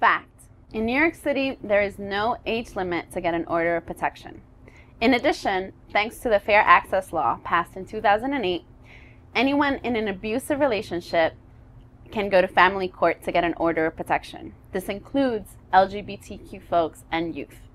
Fact: in New York City, there is no age limit to get an order of protection. In addition, thanks to the Fair Access Law passed in 2008, anyone in an abusive relationship can go to family court to get an order of protection. This includes LGBTQ folks and youth.